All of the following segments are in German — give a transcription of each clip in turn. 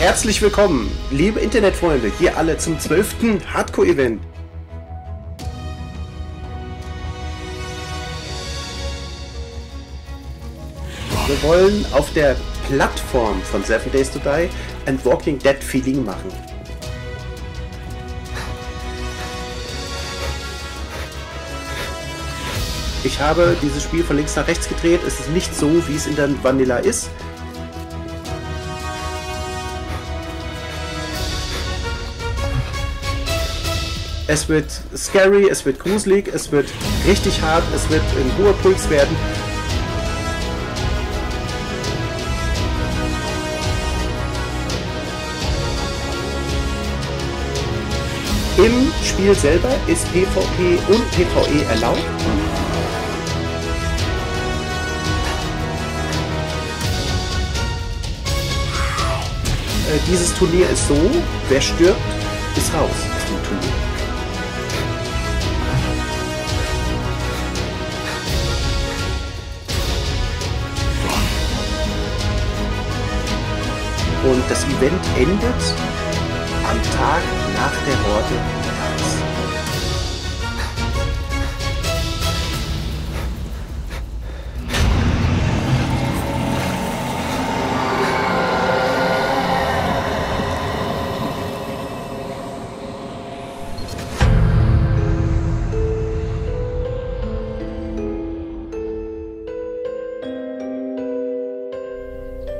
Herzlich willkommen, liebe Internetfreunde, hier alle zum 12. Hardcore-Event. Wir wollen auf der Plattform von 7 Days to Die ein Walking Dead Feeling machen. Ich habe dieses Spiel von links nach rechts gedreht. Es ist nicht so, wie es in der Vanilla ist. Es wird scary, es wird gruselig, es wird richtig hart, es wird ein hoher Puls werden. Im Spiel selber ist PvP und PvE erlaubt. Dieses Turnier ist so, wer stirbt, ist raus aus dem Turnier. Und das Event endet am Tag nach der Horde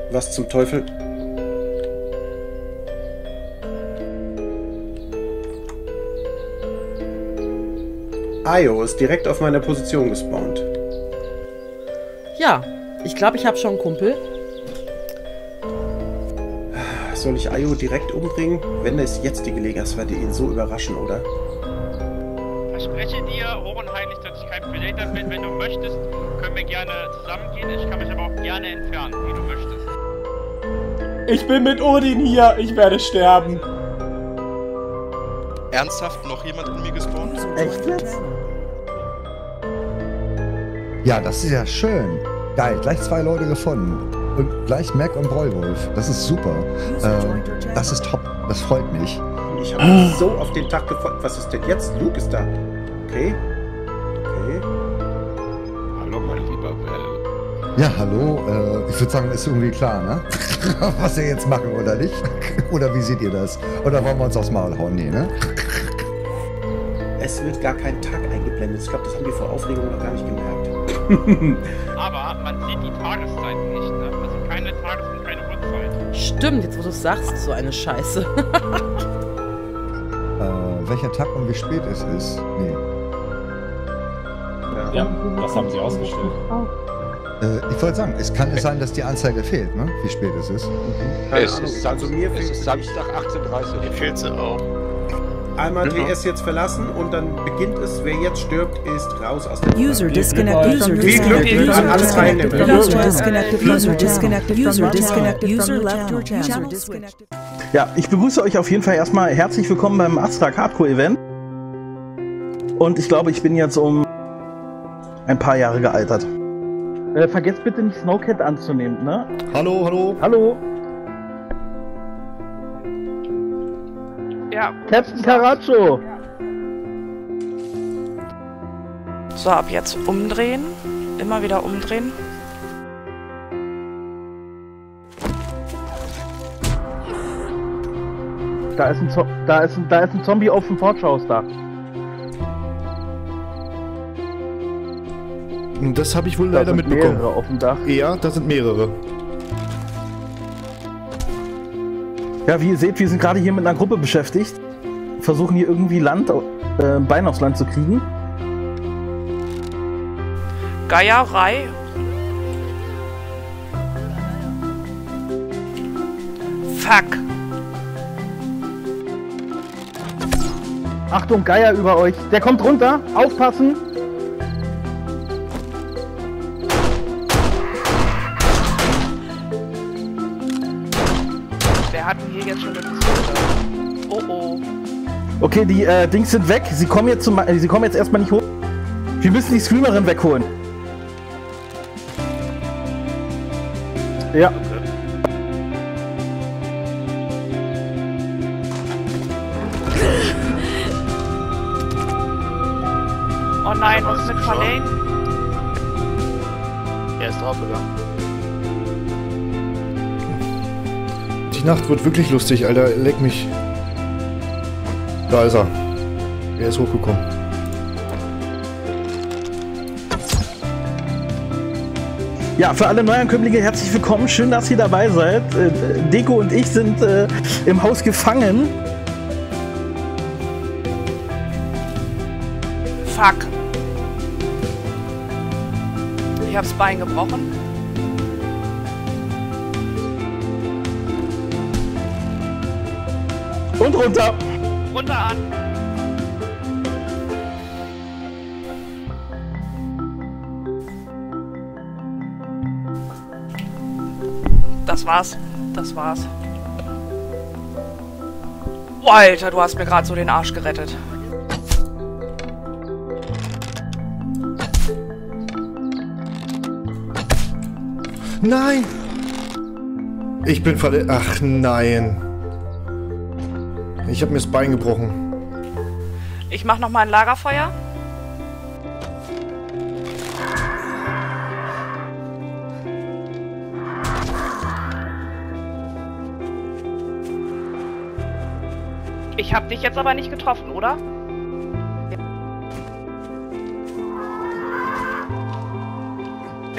Max. Was zum Teufel? Ayo ist direkt auf meiner Position gespawnt. Ja, ich glaube, ich habe schon einen Kumpel. Soll ich Ayo direkt umbringen? Wenn es jetzt die Gelegenheit ist, werde ich ihn so überraschen, oder? Verspreche dir, Ohrenheilig, dass ich kein Predator bin. Wenn du möchtest, können wir gerne zusammengehen. Ich kann mich aber auch gerne entfernen, wie du möchtest. Ich bin mit Odin hier. Ich werde sterben. Ernsthaft? Noch jemand in mir gespawnt? Echt jetzt? Ja, das ist ja schön. Geil, gleich zwei Leute gefunden. Und gleich Mac und Bräuwulf. Das ist super. Das ist top. Das freut mich. Ich habe so auf den Tag gefolgt. Was ist denn jetzt? Luke ist da. Okay. Okay. Hallo, mein lieber Val. Ja, hallo. Ich würde sagen, ist irgendwie klar, ne? Was wir jetzt machen, oder nicht? Oder wie seht ihr das? Oder wollen wir uns aufs Maul hauen? Nee, ne? Es wird gar kein Tag eingeblendet. Ich glaube, das haben die vor Aufregung noch gar nicht gemerkt. Aber man sieht die Tageszeiten nicht, ne? Also keine Tages- und keine Uhrzeit. Stimmt, jetzt wo du es sagst, so eine Scheiße. Welcher Tag und wie spät es ist? Nee. Ja, das haben sie ausgestellt. Ich wollte sagen, es kann sein, dass die Anzeige fehlt, ne? Wie spät es ist. Keine Ahnung. Also mir fehlt es Samstag 18:30. Mir fehlt sie auch. Einmal TS jetzt verlassen und dann beginnt es. Wer jetzt stirbt, ist raus aus dem User disconnected. Viel Glück, ihr dürft alles reinnehmen. Ja, ich begrüße euch auf jeden Fall erstmal herzlich willkommen beim Assak Hardcore-Event. Und ich glaube, ich bin jetzt um ein paar Jahre gealtert. Vergesst bitte nicht, Snowcat anzunehmen, ne? Hallo, hallo. Hallo. Ja, Captain Caracho! Ja. So, ab jetzt umdrehen. Immer wieder umdrehen. Da ist ein Zombie auf dem Fortschausdach. Das habe ich wohl leider mitbekommen. Da sind mehrere auf dem Dach. Ja, da sind mehrere. Ja, wie ihr seht, wir sind gerade hier mit einer Gruppe beschäftigt. Versuchen hier irgendwie Bein aufs Land zu kriegen. Geierei. Fuck. Achtung, Geier über euch. Der kommt runter. Aufpassen. Okay, die Dings sind weg. Sie kommen jetzt erstmal nicht hoch. Wir müssen die Screamerin wegholen. Ja. Oh nein, was ist mit Valé? Er ist draufgegangen. Die Nacht wird wirklich lustig, Alter. Leck mich. Da ist er. Er ist hochgekommen. Ja, für alle Neuankömmlinge herzlich willkommen. Schön, dass ihr dabei seid. Deko und ich sind im Haus gefangen. Fuck. Ich hab's Bein gebrochen. Und runter. Runter an. Das war's. Das war's. Alter, du hast mir gerade so den Arsch gerettet. Nein! Ich bin verletzt. Ach nein. Ich habe mir das Bein gebrochen. Ich mach noch mal ein Lagerfeuer. Ich habe dich jetzt aber nicht getroffen, oder?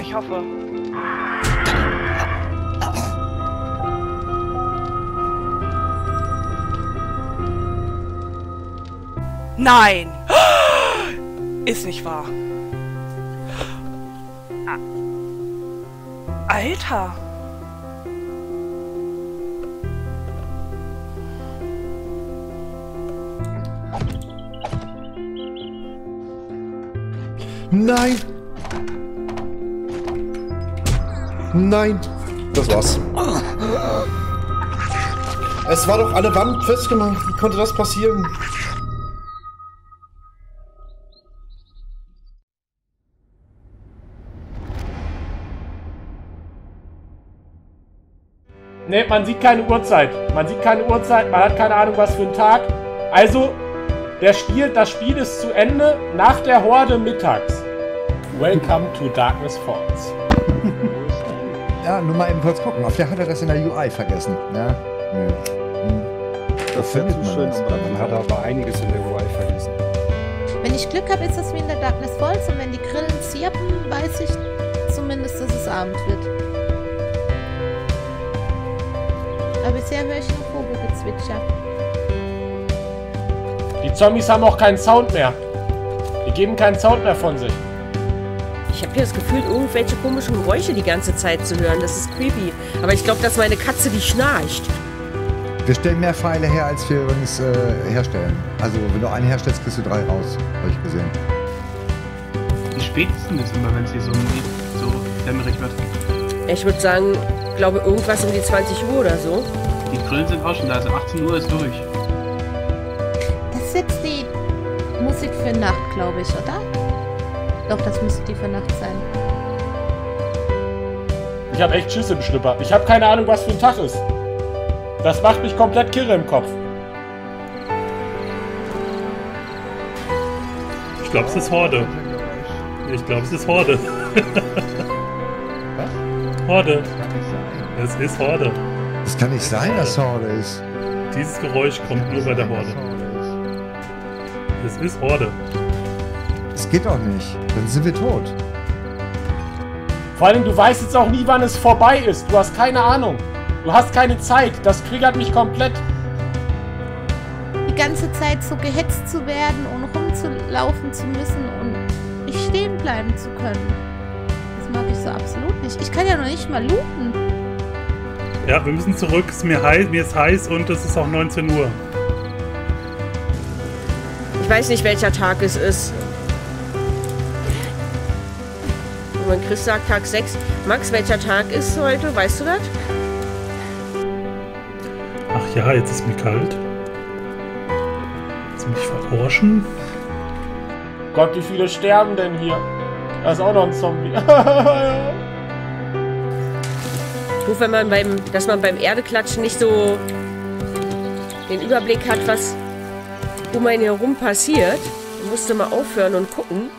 Ich hoffe. Nein! Ist nicht wahr. Alter! Nein! Nein! Das war's. Es war doch an der Wand festgemacht. Wie konnte das passieren? Ne, man sieht keine Uhrzeit. Man sieht keine Uhrzeit, man hat keine Ahnung, was für ein Tag. Also, das Spiel ist zu Ende nach der Horde mittags. Welcome to Darkness Falls. Ja, nur mal eben kurz gucken. Auf der hat er das in der UI vergessen. Ja, nö. Das wäre zu schön. Dann hat er aber einiges in der UI vergessen. Wenn ich Glück habe, ist das wie in der Darkness Falls. Und wenn die Grillen zirpen, weiß ich zumindest, dass es Abend wird. Aber bisher höre ich nur Vogelgezwitscher. Die Zombies haben auch keinen Sound mehr. Die geben keinen Sound mehr von sich. Ich habe hier das Gefühl, irgendwelche komischen Geräusche die ganze Zeit zu hören. Das ist creepy. Aber ich glaube, dass meine Katze die schnarcht. Wir stellen mehr Pfeile her, als wir übrigens herstellen. Also, wenn du einen herstellst, kriegst du 3 raus. Habe ich gesehen. Wie spät ist denn das immer, wenn es hier so dämmerig wird? Ich würde sagen, glaube irgendwas um die 20 Uhr oder so. Die Grillen sind auch schon da, also 18 Uhr ist durch. Das ist jetzt die Musik für Nacht, glaube ich, oder? Doch, das müsste die für Nacht sein. Ich habe echt Schiss im Schlüpper. Ich habe keine Ahnung, was für ein Tag ist. Das macht mich komplett kirre im Kopf. Ich glaube, es ist Horde. Ich glaube, es ist Horde. Was? Horde. Es ist Horde. Es kann nicht sein, dass Horde ist. Dieses Geräusch kommt nur bei der Horde. Es ist Horde. Es geht doch nicht. Dann sind wir tot. Vor allem, du weißt jetzt auch nie, wann es vorbei ist. Du hast keine Ahnung. Du hast keine Zeit. Das triggert mich komplett. Die ganze Zeit so gehetzt zu werden und rumzulaufen zu müssen und nicht stehen bleiben zu können. Das mag ich so absolut nicht. Ich kann ja noch nicht mal looten. Ja, wir müssen zurück. Es ist mir ist heiß und es ist auch 19 Uhr. Ich weiß nicht, welcher Tag es ist. Und wenn Chris sagt Tag 6. Max, welcher Tag ist heute? Weißt du das? Ach ja, jetzt ist mir kalt. Lass mich verorschen. Gott, wie viele sterben denn hier? Da ist auch noch ein Zombie. Gut, wenn man dass man beim Erdeklatschen nicht so den Überblick hat, was um einen herum passiert. Man musste mal aufhören und gucken.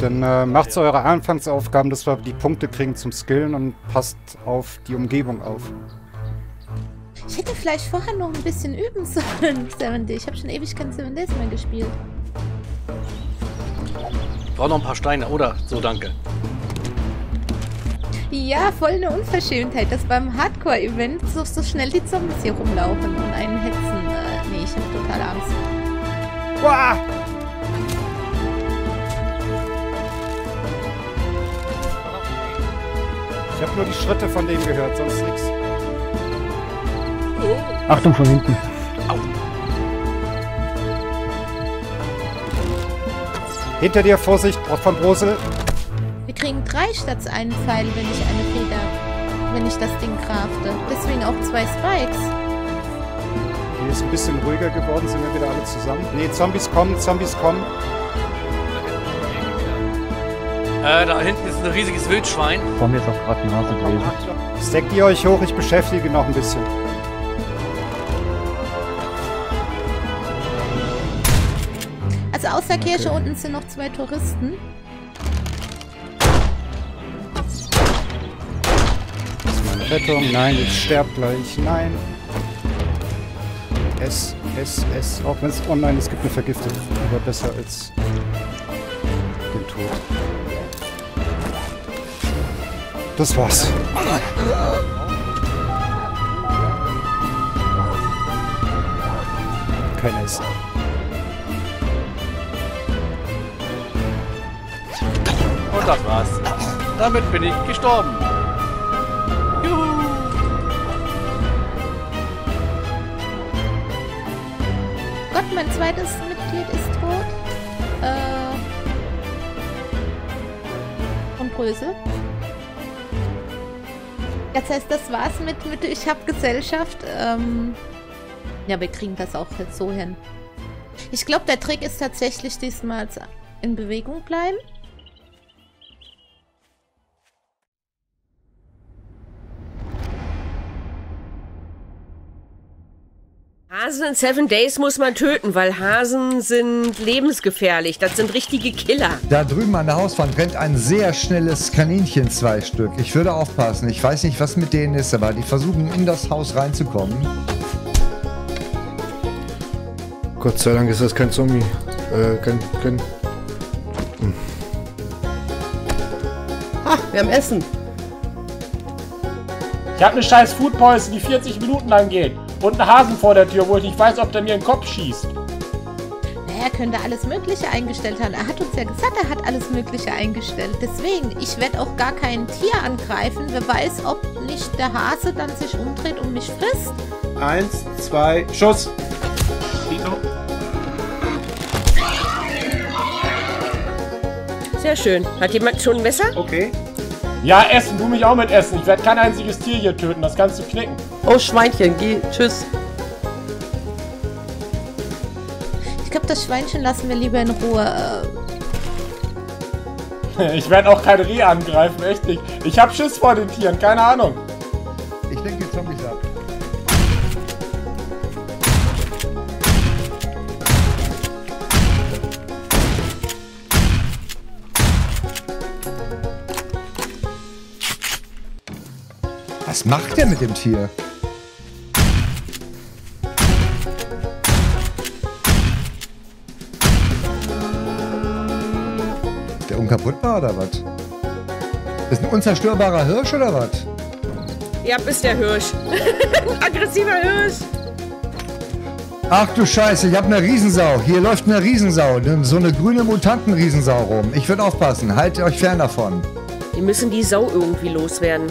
Dann macht so eure Anfangsaufgaben, dass wir die Punkte kriegen zum Skillen und passt auf die Umgebung auf. Ich hätte vielleicht vorher noch ein bisschen üben sollen, 7D. Ich habe schon ewig kein 7Ds mehr gespielt. Ich brauche noch ein paar Steine, oder? So, danke. Ja, voll eine Unverschämtheit, dass beim Hardcore-Event so schnell die Zombies hier rumlaufen und einen hetzen. Nee, ich hab total Angst. Boah! Ich hab nur die Schritte von dem gehört, sonst nichts. Achtung von hinten. Au. Hinter dir, Vorsicht, von Rosel. Wir kriegen 3 statt 1 Pfeil, wenn ich eine Feder, wenn ich das Ding crafte. Deswegen auch 2 Spikes. Hier ist ein bisschen ruhiger geworden, sind wir wieder alle zusammen. Ne, Zombies kommen, Zombies kommen. Da hinten ist ein riesiges Wildschwein. Vor mir ist auch gerade die Nase gewesen. Steckt ihr euch hoch, ich beschäftige noch ein bisschen. Also außer Kirche unten sind noch 2 Touristen. Rettung. Nein, ich sterbe gleich. Nein. Es. Auch wenn es online ist, gibt mir vergiftet. Aber besser als den Tod. Das war's. Kein Essen. Und das war's. Damit bin ich gestorben. Mein zweites Mitglied ist tot. Und Bröse. Das heißt, das war's mit ich hab Gesellschaft. Ja, wir kriegen das auch jetzt so hin. Ich glaube, der Trick ist tatsächlich diesmal in Bewegung bleiben. Hasen in 7 Days muss man töten, weil Hasen sind lebensgefährlich. Das sind richtige Killer. Da drüben an der Hauswand rennt ein sehr schnelles Kaninchen, 2 Stück. Ich würde aufpassen. Ich weiß nicht, was mit denen ist, aber die versuchen, in das Haus reinzukommen. Gott sei Dank ist das kein Zombie. Ha, wir haben Essen. Ich habe eine scheiß Food Poison, die 40 Minuten lang geht. Und einen Hasen vor der Tür, wo ich nicht weiß, ob der mir in den Kopf schießt. Naja, er könnte alles Mögliche eingestellt haben. Er hat uns ja gesagt, er hat alles Mögliche eingestellt. Deswegen, ich werde auch gar kein Tier angreifen. Wer weiß, ob nicht der Hase dann sich umdreht und mich frisst. 1, 2, Schuss! Dino. Sehr schön. Hat jemand schon ein Messer? Okay. Ja, essen, du mich auch mit essen. Ich werde kein einziges Tier hier töten, das kannst du knicken. Oh, Schweinchen, geh, tschüss. Ich glaube, das Schweinchen lassen wir lieber in Ruhe. Ich werde auch kein Reh angreifen, echt nicht. Ich habe Schiss vor den Tieren, keine Ahnung. Ich denke die Zombies ab. Was macht er mit dem Tier? Ist der unkaputtbar oder was? Ist ein unzerstörbarer Hirsch oder was? Ja, bist der Hirsch. Ein aggressiver Hirsch. Ach du Scheiße, ich hab eine Riesensau. Hier läuft eine Riesensau. So eine grüne Mutanten-Riesensau rum. Ich würde aufpassen. Haltet euch fern davon. Wir müssen die Sau irgendwie loswerden.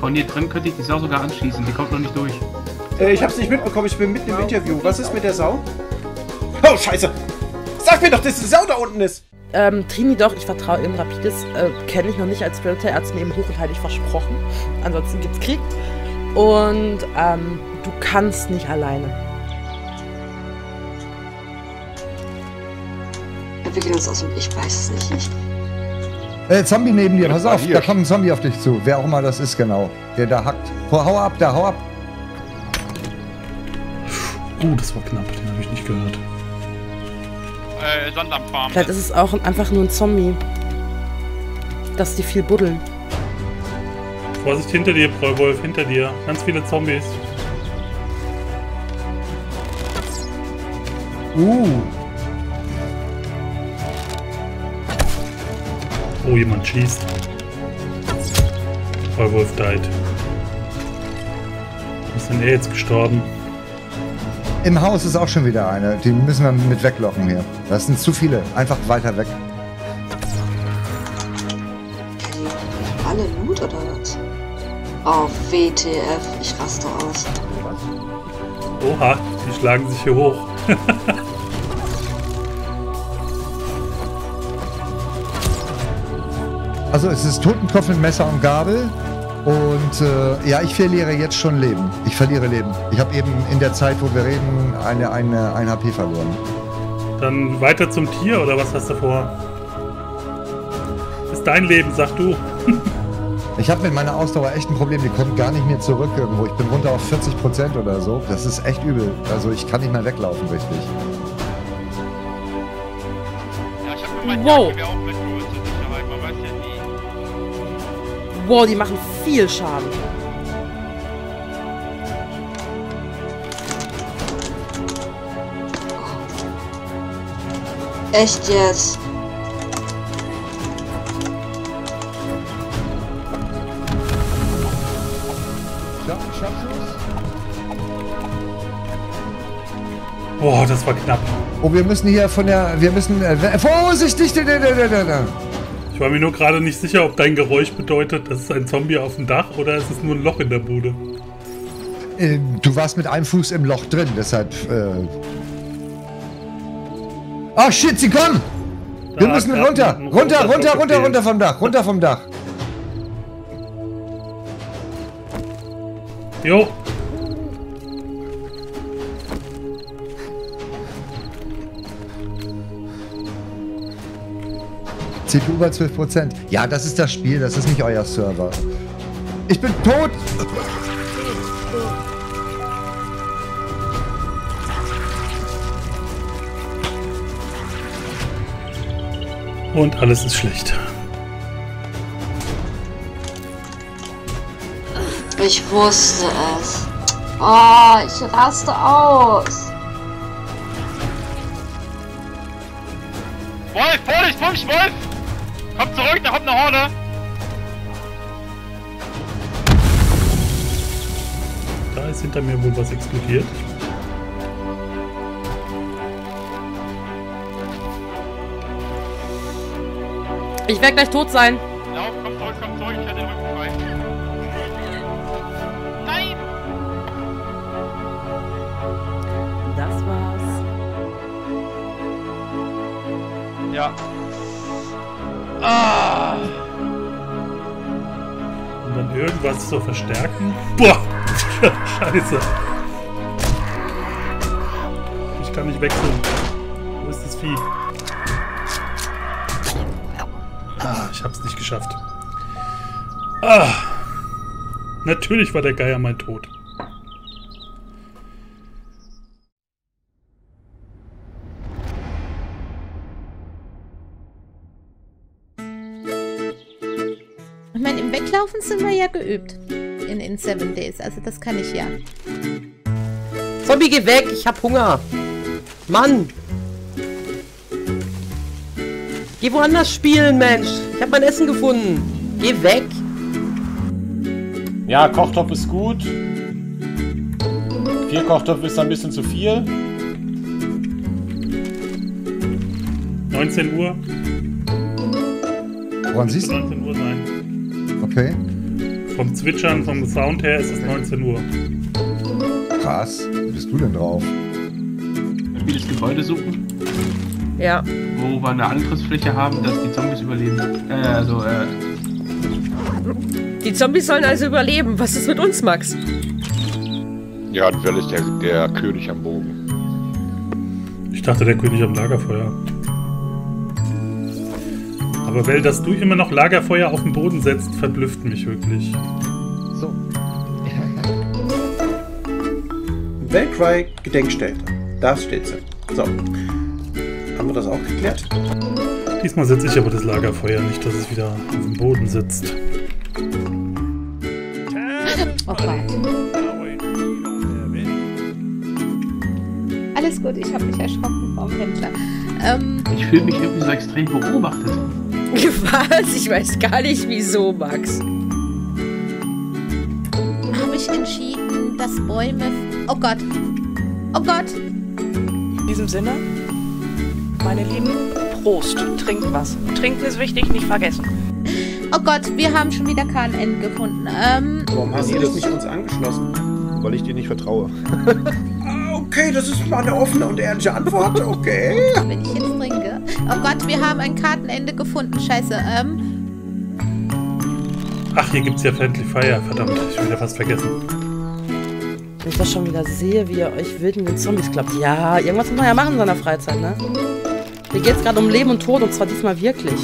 Von hier drin könnte ich die Sau sogar anschießen, die kommt noch nicht durch. Ich hab's nicht mitbekommen, ich bin mitten im Interview. Was ist mit der Sau? Oh, scheiße! Sag mir doch, dass die Sau da unten ist! Trini doch, ich vertraue im Rapides, kenne ich noch nicht als Spiritual, er hat's mir eben hochenteilig versprochen. Ansonsten gibt's Krieg. Und, du kannst nicht alleine. Wir gehen uns aus und ich weiß es nicht. Zombie neben dir, pass auf, da kommt ein Zombie auf dich zu. Wer auch immer das ist, genau. Der da hackt. Hau ab, da, hau ab. Oh, das war knapp, den habe ich nicht gehört. Sonnenlampfarm. Vielleicht ist es auch einfach nur ein Zombie. Dass die viel buddeln. Vorsicht hinter dir, Bräuwulf, hinter dir. Ganz viele Zombies. Oh, jemand schießt. Bräuwulf died. Was sind jetzt gestorben? Im Haus ist auch schon wieder eine. Die müssen wir mit weglocken hier. Das sind zu viele. Einfach weiter weg. Alle Loot oder was? Auf WTF. Ich raste aus. Oha, die schlagen sich hier hoch. Also es ist Totenkopf mit Messer und Gabel. Und ja, ich verliere jetzt schon Leben. Ich verliere Leben. Ich habe eben in der Zeit, wo wir reden, ein HP verloren. Dann weiter zum Tier, oder was hast du vor? Ist dein Leben, sag du. Ich habe mit meiner Ausdauer echt ein Problem. Die kommt gar nicht mehr zurück irgendwo. Ich bin runter auf 40% oder so. Das ist echt übel. Also ich kann nicht mehr weglaufen, richtig. Ja, ich habe mir wow. Wow, die machen viel Schaden. Echt jetzt? Boah, das war knapp. Oh, wir müssen hier von der... Wir müssen... vorsichtig! Ich war mir nur gerade nicht sicher, ob dein Geräusch bedeutet, das ist ein Zombie auf dem Dach oder es ist nur ein Loch in der Bude. Du warst mit einem Fuß im Loch drin, deshalb... Oh shit, sie kommen! Wir müssen runter! Runter vom Dach! Runter vom Dach! Jo! Zieht über 12%. Ja, das ist das Spiel, das ist nicht euer Server. Ich bin tot! Und alles ist schlecht. Ich wusste es. Oh, ich raste aus. Wolf, Vorsicht, Wumsch, Wolf! Komm zurück, da kommt eine Horde! Da ist hinter mir wohl was explodiert. Ich werde gleich tot sein. Lauf, komm zurück, ich werde den Rücken frei. Nein! Das war's. Ja. Ah. Und dann irgendwas zu verstärken. Boah! Scheiße! Ich kann nicht wechseln. Wo ist das Vieh? Ah, ich hab's nicht geschafft. Ah! Natürlich war der Geier mein Tod. Sind wir ja geübt in 7 Days, also das kann ich ja. Zombie, geh weg, ich hab Hunger. Mann! Geh woanders spielen, Mensch! Ich hab mein Essen gefunden! Geh weg! Ja, Kochtopf ist gut. 4 Kochtöpfe ist ein bisschen zu viel. 19 Uhr. Woran siehst du? 19 Uhr sein. Okay. Vom Zwitschern, vom Sound her ist es 19 Uhr. Krass, wie bist du denn drauf? Wenn wir das Gebäude suchen? Ja. Wo wir eine Angriffsfläche haben, dass die Zombies überleben. Die Zombies sollen also überleben. Was ist mit uns, Max? Ja, das ist der König am Bogen. Ich dachte, der König am Lagerfeuer. Aber Well, dass du immer noch Lagerfeuer auf den Boden setzt, verblüfft mich wirklich. So. Wellcry Gedenkstätte. Da steht sie. So. Haben wir das auch geklärt? Diesmal setze ich aber das Lagerfeuer nicht, dass es wieder auf dem Boden sitzt. Okay. Alles gut, ich habe mich erschrocken vom Händler. Ich fühle mich irgendwie so extrem beobachtet. Was? Ich weiß gar nicht wieso, Max. Habe ich entschieden, dass Bäume... Oh Gott. Oh Gott. In diesem Sinne, meine Lieben, Prost. Trinkt was. Trinken ist wichtig, nicht vergessen. Oh Gott, wir haben schon wieder KNN gefunden. Warum hast du das nicht uns angeschlossen? Weil ich dir nicht vertraue. Okay, das ist mal eine offene und ehrliche Antwort, okay. Wenn ich jetzt trinke. Oh Gott, wir haben ein Kartenende gefunden, scheiße. Ach, hier gibt's ja Friendly Fire, verdammt, ich hab wieder fast vergessen. Wenn ich das schon wieder sehe, wie ihr euch wild mit den Zombies klappt. Ja, irgendwas muss man ja machen in seiner Freizeit, ne? Hier geht's gerade um Leben und Tod und zwar diesmal wirklich.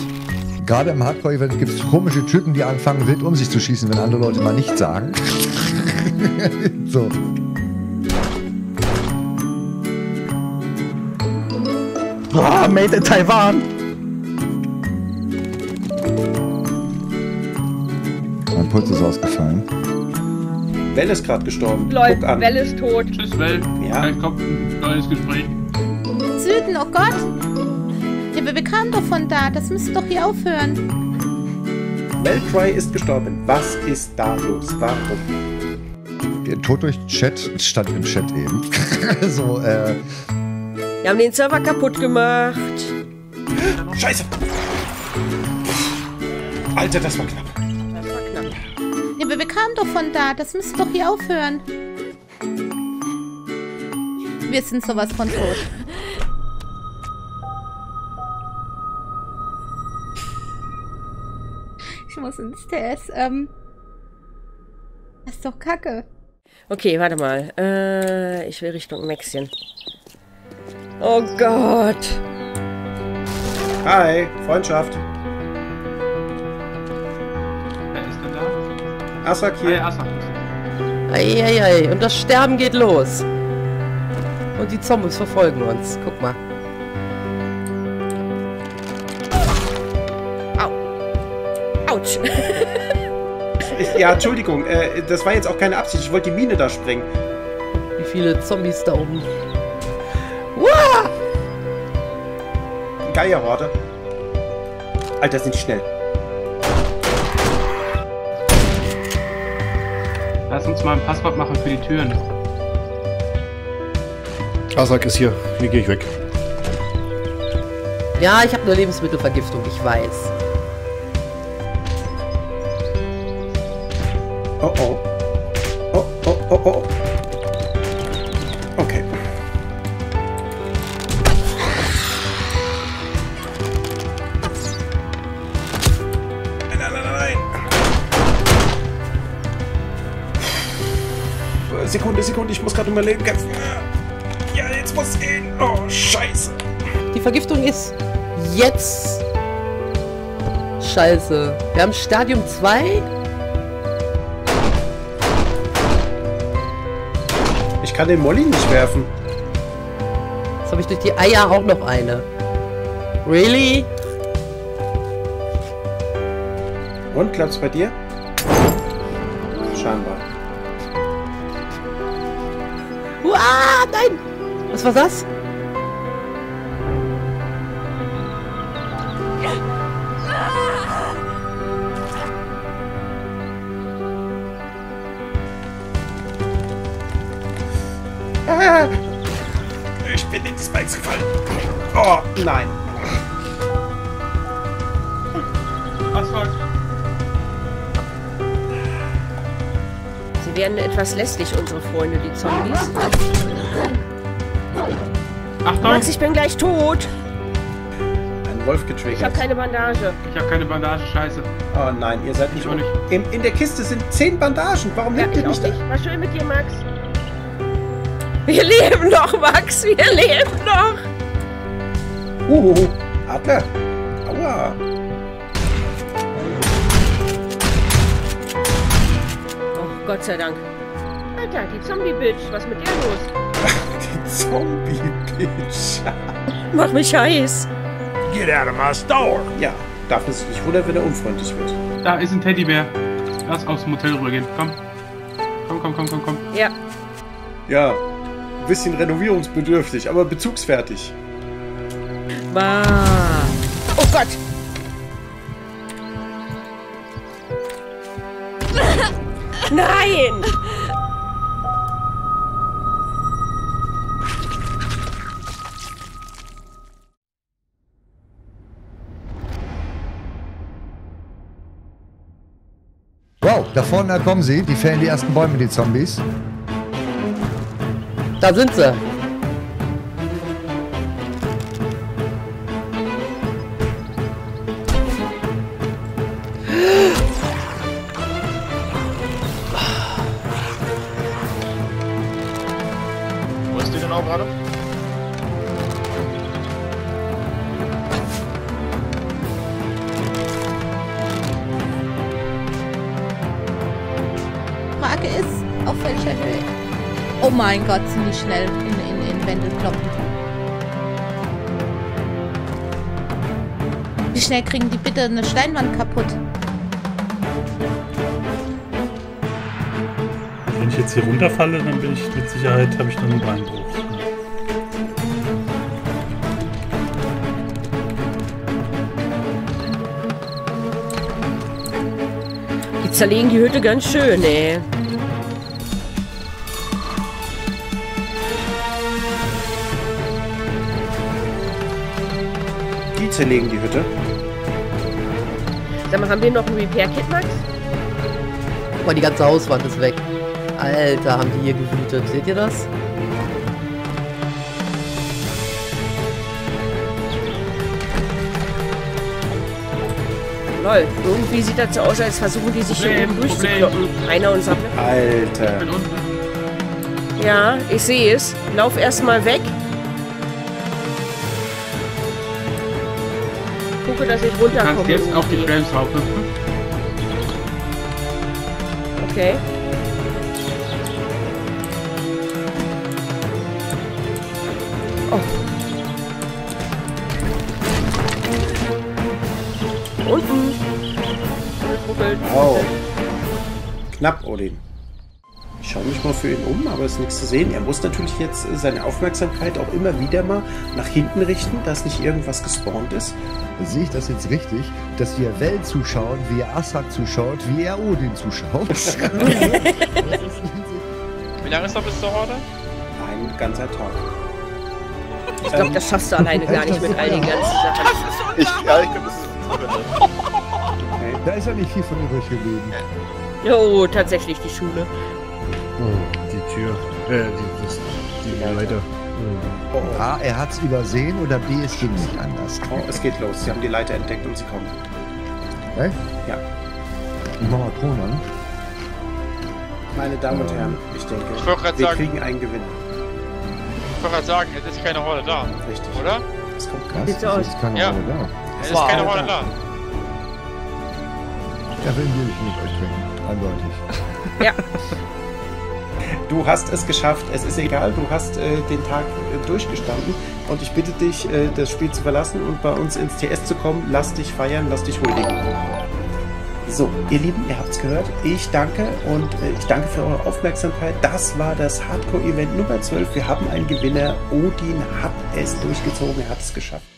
Gerade im Hardcore-Event gibt's komische Typen, die anfangen, wild um sich zu schießen, wenn andere Leute mal nichts sagen. So. Ah, made in Taiwan! Mein Puls ist ausgefallen. Well ist gerade gestorben. Läuft, Well ist tot. Tschüss, Well. Ja. Vielleicht kommt ein neues Gespräch. Süden, oh Gott! Ja, aber wir kamen doch von da. Das müsste doch hier aufhören. Wellcry ist gestorben. Was ist da los? Warum? Der Tod durch Chat stand im Chat eben. So, Wir haben den Server kaputt gemacht. Scheiße. Alter, das war knapp. Das war knapp. Ja, aber wir kamen doch von da. Das müsste doch hier aufhören. Wir sind sowas von tot. Ich muss ins TS. Das ist doch kacke. Okay, warte mal. Ich will Richtung Mäxchen. Oh Gott! Hi, Freundschaft. Wer ist denn da? Assak hier. Hey, Assak. Eieiei, und das Sterben geht los. Und die Zombies verfolgen uns. Guck mal. Au. Autsch. Ja, Entschuldigung. Das war jetzt auch keine Absicht. Ich wollte die Mine da sprengen. Wie viele Zombies da oben? Wow! Geierhorde. Alter, sind die schnell. Lass uns mal ein Passwort machen für die Türen. Azak ist hier. Hier gehe ich weg. Ja, ich habe eine Lebensmittelvergiftung, ich weiß. Oh oh. Oh oh oh oh. Okay. Sekunde, ich muss gerade um mein Leben kämpfen. Ja, jetzt muss gehen. Oh, scheiße. Die Vergiftung ist jetzt. Scheiße. Wir haben Stadium 2. Ich kann den Molly nicht werfen. Jetzt habe ich durch die Eier auch noch eine. Really? Und, klappt's bei dir? Scheinbar. Ah, nein! Was war das? Ah. Ich bin in die Spikes gefallen. Oh, nein. Was war's? Sie werden etwas lästig, unsere Freunde, die Zombies. Achtung! Max, ich bin gleich tot! Ein Wolf getriggert. Ich hab keine Bandage. Scheiße. Oh nein, ihr seid nicht ohne. In der Kiste sind 10 Bandagen. Warum nimmt ihr mich nicht? War schön mit dir, Max. Wir leben noch, Max. Wir leben noch. Adler. Aua. Oh, Gott sei Dank. Alter, die Zombie-Bitch. Was mit der los? Die Zombie-Bitch. Mach mich heiß. Get out of my store. Ja, darf es nicht wundern, wenn er unfreundlich wird. Da ist ein Teddybär. Lass aufs Motel rübergehen. Komm. Komm. Ja. Ja. Ein bisschen renovierungsbedürftig, aber bezugsfertig. Bah. Oh Gott. Nein! Wow, da vorne kommen sie. Die fällen die ersten Bäume, die Zombies. Da sind sie. Mein Gott, ziemlich schnell in Wände kloppen. Wie schnell kriegen die bitte eine Steinwand kaputt? Wenn ich jetzt hier runterfalle, dann bin ich mit Sicherheit, habe ich noch einen Beinbruch. Die zerlegen die Hütte ganz schön, ey. Zerlegen die Hütte. Sag mal, haben wir noch ein Repair-Kit, Max? Guck mal, die ganze Hauswand ist weg. Alter, haben die hier gewütet. Seht ihr das? Lol, irgendwie sieht das so aus, als versuchen die sich hier oben durchzukloppen. Einer unserer... Alter. Ja, ich sehe es. Lauf erstmal weg. Dass ich runterkomme. Du kannst jetzt auf die Frames raufhüpfen. Okay. Oh. Unten. Wow. Knapp, Odin. Ich schaue mich mal für ihn um, aber es ist nichts zu sehen. Er muss natürlich jetzt seine Aufmerksamkeit auch immer wieder mal nach hinten richten, dass nicht irgendwas gespawnt ist. Sehe ich das jetzt richtig, dass wir Valé zuschauen, wie er Assak zuschaut, wie er Odin zuschaut? Wie lange ist noch bis zur Horde? Ein ganzer Tag. Ich glaube, das schaffst du alleine gar nicht mit all den ganzen Sachen. Okay. Da ist ja nicht viel von übrig geblieben. Oh, tatsächlich die Schule. Oh, die Tür. Die Leiter. Oh. A, er hat's übersehen oder B, es geht nicht anders. Oh, es geht los. Sie haben die Leiter entdeckt und sie kommen. Okay. Ja. Mama Kronan. Meine Damen und Herren, ich denke, wir kriegen einen Gewinn. Ich wollte gerade sagen, jetzt ist keine Horde da. Richtig. Oder? Es kommt krass. Es ist keine Horde da. Es ist keine Horde da. Da will ich mit euch reden. Eindeutig. Ja. Du hast es geschafft, es ist egal, du hast den Tag durchgestanden und ich bitte dich, das Spiel zu verlassen und bei uns ins TS zu kommen. Lass dich feiern, lass dich huldigen. So, ihr Lieben, ihr habt's gehört. Ich danke und ich danke für eure Aufmerksamkeit. Das war das Hardcore-Event Nummer 12. Wir haben einen Gewinner. Odin hat es durchgezogen, er hat es geschafft.